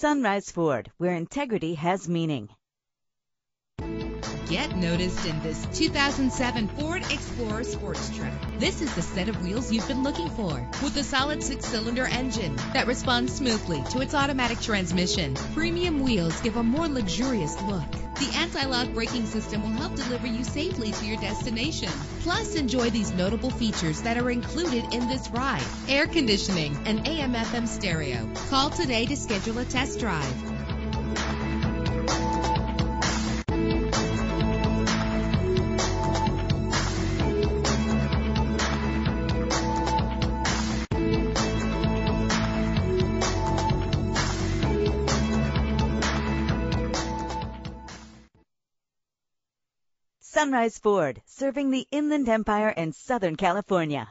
Sunrise Ford, where integrity has meaning. Get noticed in this 2007 Ford Explorer Sport Trac. This is the set of wheels you've been looking for, with a solid 6-cylinder engine that responds smoothly to its automatic transmission. Premium wheels give a more luxurious look. The anti-lock braking system will help deliver you safely to your destination. Plus, enjoy these notable features that are included in this ride: air conditioning and AM/FM stereo. Call today to schedule a test drive. Sunrise Ford, serving the Inland Empire and Southern California.